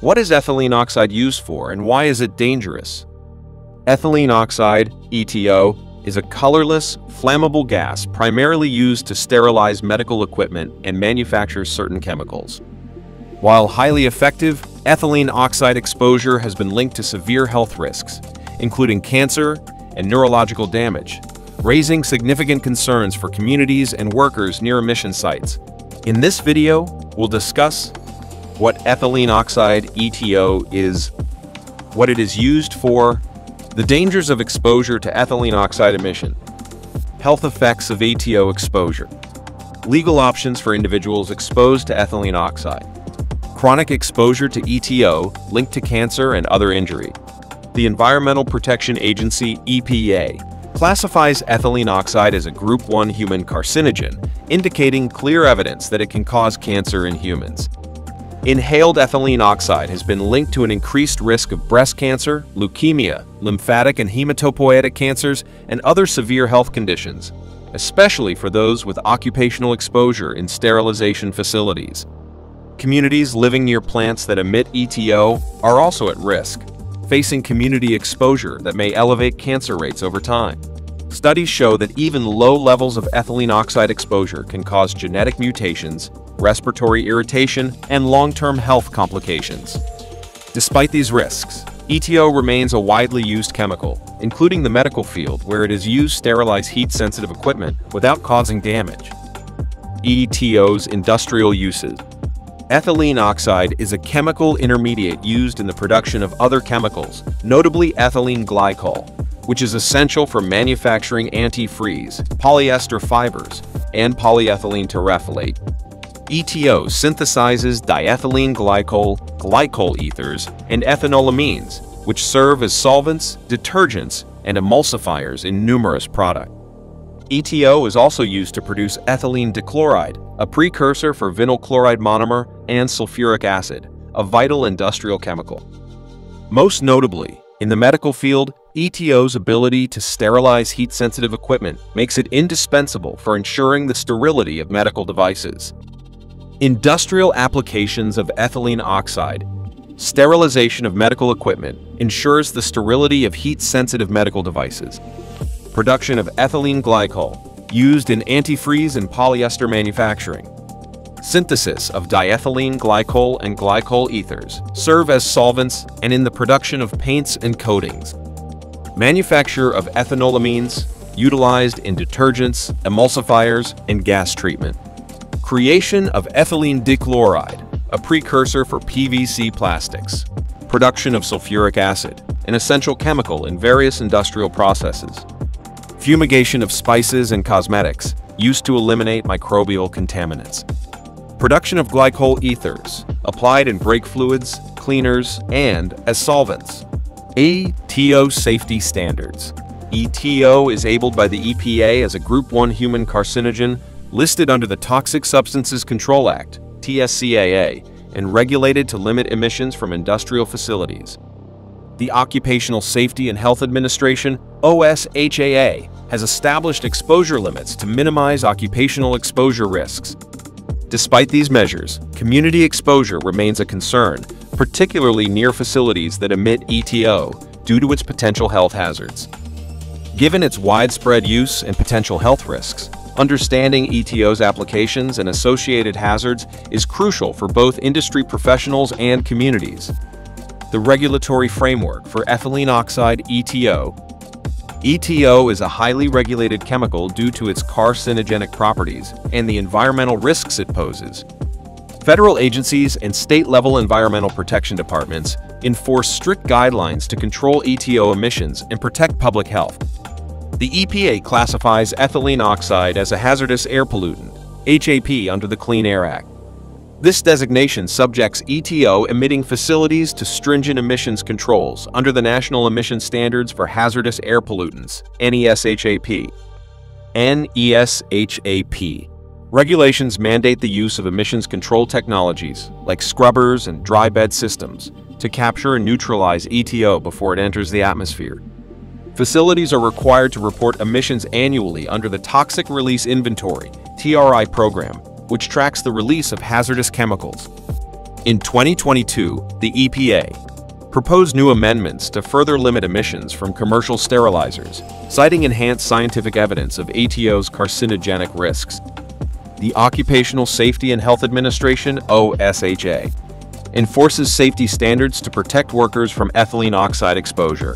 What is ethylene oxide used for and why is it dangerous? Ethylene oxide, ETO, is a colorless, flammable gas primarily used to sterilize medical equipment and manufacture certain chemicals. While highly effective, ethylene oxide exposure has been linked to severe health risks, including cancer and neurological damage, raising significant concerns for communities and workers near emission sites. In this video, we'll discuss what ethylene oxide, ETO, is, what it is used for, the dangers of exposure to ethylene oxide emission, health effects of ETO exposure, legal options for individuals exposed to ethylene oxide, chronic exposure to ETO linked to cancer and other injury. The Environmental Protection Agency, EPA, classifies ethylene oxide as a Group 1 human carcinogen, indicating clear evidence that it can cause cancer in humans. Inhaled ethylene oxide has been linked to an increased risk of breast cancer, leukemia, lymphatic and hematopoietic cancers, and other severe health conditions, especially for those with occupational exposure in sterilization facilities. Communities living near plants that emit ETO are also at risk, facing community exposure that may elevate cancer rates over time. Studies show that even low levels of ethylene oxide exposure can cause genetic mutations, respiratory irritation, and long-term health complications. Despite these risks, ETO remains a widely used chemical, including the medical field where it is used to sterilize heat-sensitive equipment without causing damage. ETO's industrial uses. Ethylene oxide is a chemical intermediate used in the production of other chemicals, notably ethylene glycol, which is essential for manufacturing antifreeze, polyester fibers, and polyethylene terephthalate. ETO synthesizes diethylene glycol, glycol ethers, and ethanolamines, which serve as solvents, detergents, and emulsifiers in numerous products. ETO is also used to produce ethylene dichloride, a precursor for vinyl chloride monomer and sulfuric acid, a vital industrial chemical. Most notably, in the medical field, ETO's ability to sterilize heat-sensitive equipment makes it indispensable for ensuring the sterility of medical devices. Industrial applications of ethylene oxide. Sterilization of medical equipment ensures the sterility of heat-sensitive medical devices. Production of ethylene glycol, used in antifreeze and polyester manufacturing. Synthesis of diethylene glycol and glycol ethers serve as solvents and in the production of paints and coatings. Manufacture of ethanolamines, utilized in detergents, emulsifiers, and gas treatment. Creation of ethylene dichloride, a precursor for PVC plastics. Production of sulfuric acid, an essential chemical in various industrial processes. Fumigation of spices and cosmetics, used to eliminate microbial contaminants. Production of glycol ethers, applied in brake fluids, cleaners, and as solvents. ETO safety standards. ETO is labeled by the EPA as a Group 1 human carcinogen, listed under the Toxic Substances Control Act, TSCA, and regulated to limit emissions from industrial facilities. The Occupational Safety and Health Administration, OSHA, has established exposure limits to minimize occupational exposure risks. Despite these measures, community exposure remains a concern, particularly near facilities that emit ETO due to its potential health hazards. Given its widespread use and potential health risks, understanding ETO's applications and associated hazards is crucial for both industry professionals and communities. The regulatory framework for ethylene oxide, ETO. ETO is a highly regulated chemical due to its carcinogenic properties and the environmental risks it poses. Federal agencies and state-level environmental protection departments enforce strict guidelines to control ETO emissions and protect public health. The EPA classifies ethylene oxide as a hazardous air pollutant, HAP, under the Clean Air Act. This designation subjects ETO-emitting facilities to stringent emissions controls under the National Emission Standards for Hazardous Air Pollutants, NESHAP. NESHAP. Regulations mandate the use of emissions control technologies, like scrubbers and dry bed systems, to capture and neutralize ETO before it enters the atmosphere. Facilities are required to report emissions annually under the Toxic Release Inventory, TRI program, which tracks the release of hazardous chemicals. In 2022, the EPA proposed new amendments to further limit emissions from commercial sterilizers, citing enhanced scientific evidence of ETO's carcinogenic risks. The Occupational Safety and Health Administration (OSHA) enforces safety standards to protect workers from ethylene oxide exposure.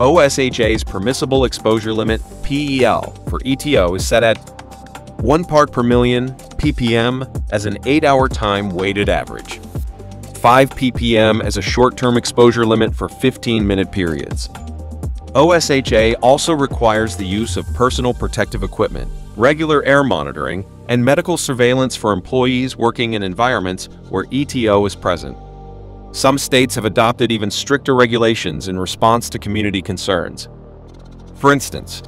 OSHA's permissible exposure limit (PEL) for ETO is set at 1 part per million (ppm) as an 8-hour time weighted average, 5 ppm as a short-term exposure limit for 15-minute periods. OSHA also requires the use of personal protective equipment, regular air monitoring, and medical surveillance for employees working in environments where ETO is present. Some states have adopted even stricter regulations in response to community concerns. For instance,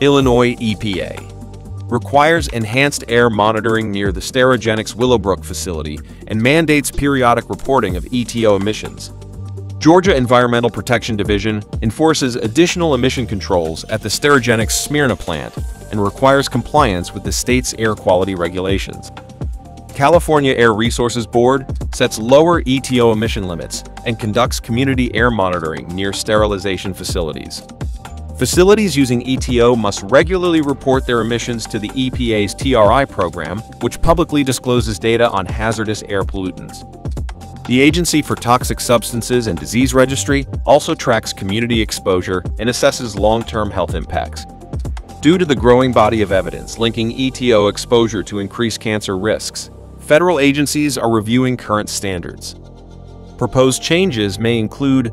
Illinois EPA requires enhanced air monitoring near the Sterigenics Willowbrook facility and mandates periodic reporting of ETO emissions. Georgia Environmental Protection Division enforces additional emission controls at the Sterigenics Smyrna plant and requires compliance with the state's air quality regulations. California Air Resources Board sets lower ETO emission limits and conducts community air monitoring near sterilization facilities. Facilities using ETO must regularly report their emissions to the EPA's TRI program, which publicly discloses data on hazardous air pollutants. The Agency for Toxic Substances and Disease Registry also tracks community exposure and assesses long-term health impacts. Due to the growing body of evidence linking ETO exposure to increased cancer risks, federal agencies are reviewing current standards. Proposed changes may include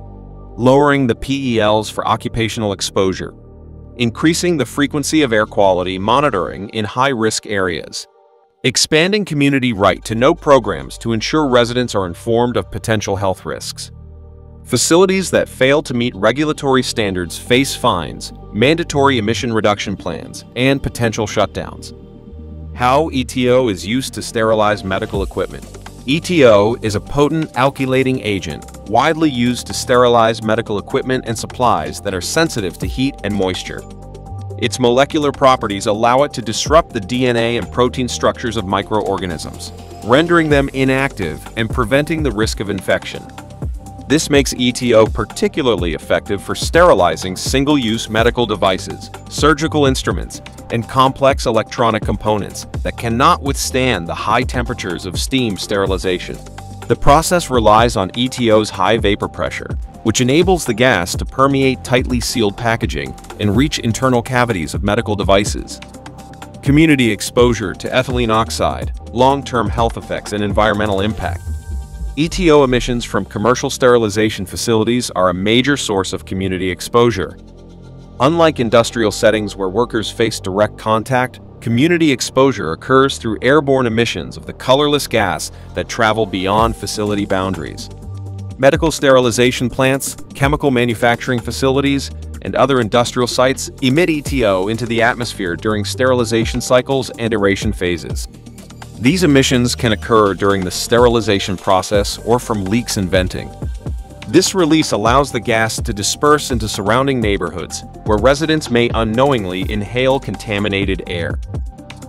lowering the PELs for occupational exposure, increasing the frequency of air quality monitoring in high-risk areas, expanding community right-to-know programs to ensure residents are informed of potential health risks. Facilities that fail to meet regulatory standards face fines, mandatory emission reduction plans, and potential shutdowns. How ETO is used to sterilize medical equipment. ETO is a potent alkylating agent widely used to sterilize medical equipment and supplies that are sensitive to heat and moisture. Its molecular properties allow it to disrupt the DNA and protein structures of microorganisms, rendering them inactive and preventing the risk of infection. This makes ETO particularly effective for sterilizing single-use medical devices, surgical instruments, and complex electronic components that cannot withstand the high temperatures of steam sterilization. The process relies on ETO's high vapor pressure, which enables the gas to permeate tightly sealed packaging and reach internal cavities of medical devices. Community exposure to ethylene oxide, long-term health effects, and environmental impact. ETO emissions from commercial sterilization facilities are a major source of community exposure. Unlike industrial settings where workers face direct contact, community exposure occurs through airborne emissions of the colorless gas that travel beyond facility boundaries. Medical sterilization plants, chemical manufacturing facilities, and other industrial sites emit ETO into the atmosphere during sterilization cycles and aeration phases. These emissions can occur during the sterilization process or from leaks and venting. This release allows the gas to disperse into surrounding neighborhoods, where residents may unknowingly inhale contaminated air.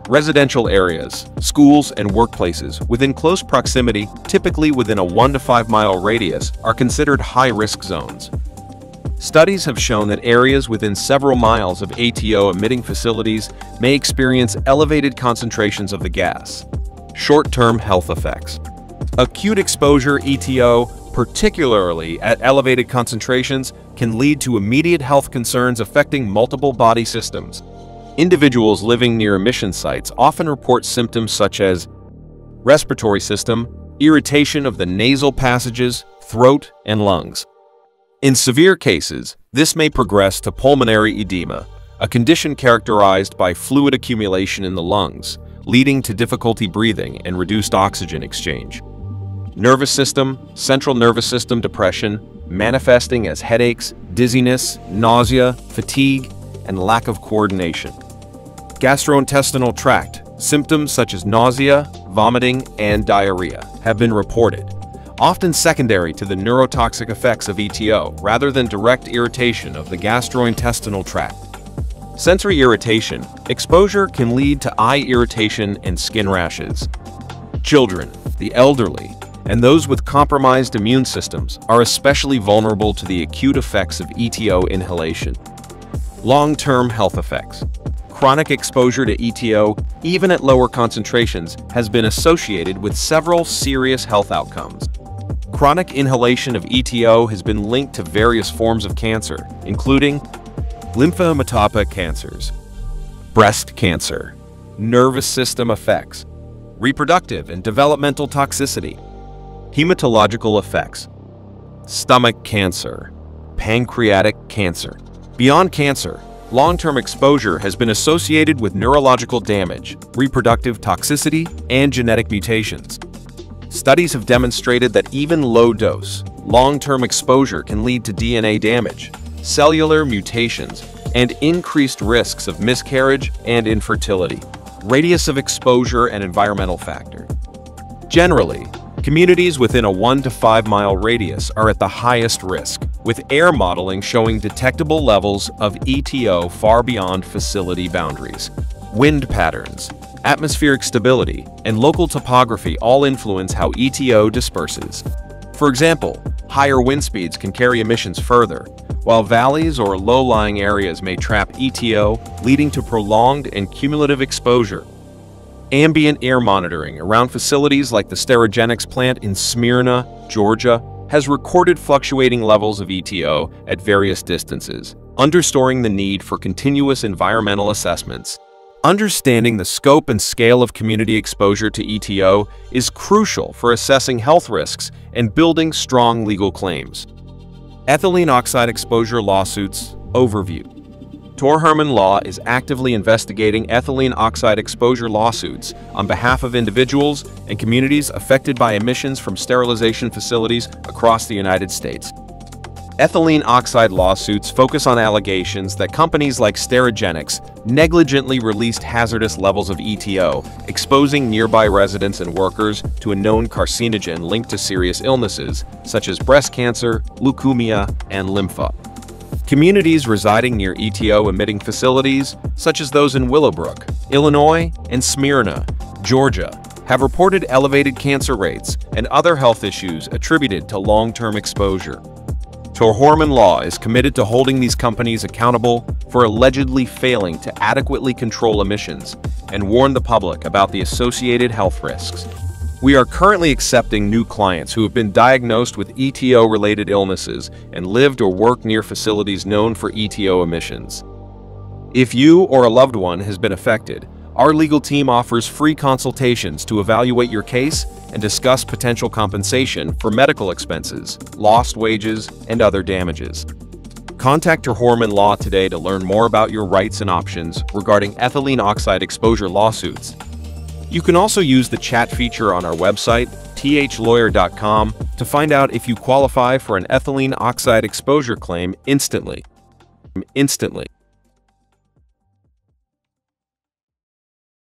Residential areas, schools, and workplaces within close proximity, typically within a 1 to 5 mile radius, are considered high-risk zones. Studies have shown that areas within several miles of ETO-emitting facilities may experience elevated concentrations of the gas. Short-term health effects. Acute exposure ETO, particularly at elevated concentrations, can lead to immediate health concerns affecting multiple body systems. Individuals living near emission sites often report symptoms such as respiratory system, irritation of the nasal passages, throat, and lungs. In severe cases, this may progress to pulmonary edema, a condition characterized by fluid accumulation in the lungs, leading to difficulty breathing and reduced oxygen exchange. Nervous system, central nervous system depression, manifesting as headaches, dizziness, nausea, fatigue, and lack of coordination. Gastrointestinal tract, symptoms such as nausea, vomiting, and diarrhea have been reported, often secondary to the neurotoxic effects of ETO rather than direct irritation of the gastrointestinal tract. Sensory irritation, exposure can lead to eye irritation and skin rashes. Children, the elderly, and those with compromised immune systems are especially vulnerable to the acute effects of ETO inhalation. Long-term health effects. Chronic exposure to ETO, even at lower concentrations, has been associated with several serious health outcomes. Chronic inhalation of ETO has been linked to various forms of cancer, including lymphomatopic cancers, breast cancer, nervous system effects, reproductive and developmental toxicity, hematological effects, stomach cancer, pancreatic cancer. Beyond cancer, long-term exposure has been associated with neurological damage, reproductive toxicity, and genetic mutations. Studies have demonstrated that even low-dose, long-term exposure can lead to DNA damage, cellular mutations, and increased risks of miscarriage and infertility. Radius of exposure and environmental factor. Generally, communities within a 1 to 5 mile radius are at the highest risk, with air modeling showing detectable levels of ETO far beyond facility boundaries. Wind patterns, atmospheric stability, and local topography all influence how ETO disperses. For example, higher wind speeds can carry emissions further, while valleys or low-lying areas may trap ETO, leading to prolonged and cumulative exposure. Ambient air monitoring around facilities like the Sterigenics plant in Smyrna, Georgia, has recorded fluctuating levels of ETO at various distances, underscoring the need for continuous environmental assessments. Understanding the scope and scale of community exposure to ETO is crucial for assessing health risks and building strong legal claims. Ethylene oxide exposure lawsuits overview. TorHoerman Law is actively investigating ethylene oxide exposure lawsuits on behalf of individuals and communities affected by emissions from sterilization facilities across the United States. Ethylene oxide lawsuits focus on allegations that companies like Sterigenics negligently released hazardous levels of ETO, exposing nearby residents and workers to a known carcinogen linked to serious illnesses such as breast cancer, leukemia, and lympha. Communities residing near ETO-emitting facilities, such as those in Willowbrook, Illinois, and Smyrna, Georgia, have reported elevated cancer rates and other health issues attributed to long-term exposure. TorHoerman Law is committed to holding these companies accountable for allegedly failing to adequately control emissions and warn the public about the associated health risks. We are currently accepting new clients who have been diagnosed with ETO-related illnesses and lived or worked near facilities known for ETO emissions. If you or a loved one has been affected, our legal team offers free consultations to evaluate your case and discuss potential compensation for medical expenses, lost wages, and other damages. Contact TorHoerman Law today to learn more about your rights and options regarding ethylene oxide exposure lawsuits. You can also use the chat feature on our website, thlawyer.com, to find out if you qualify for an ethylene oxide exposure claim instantly.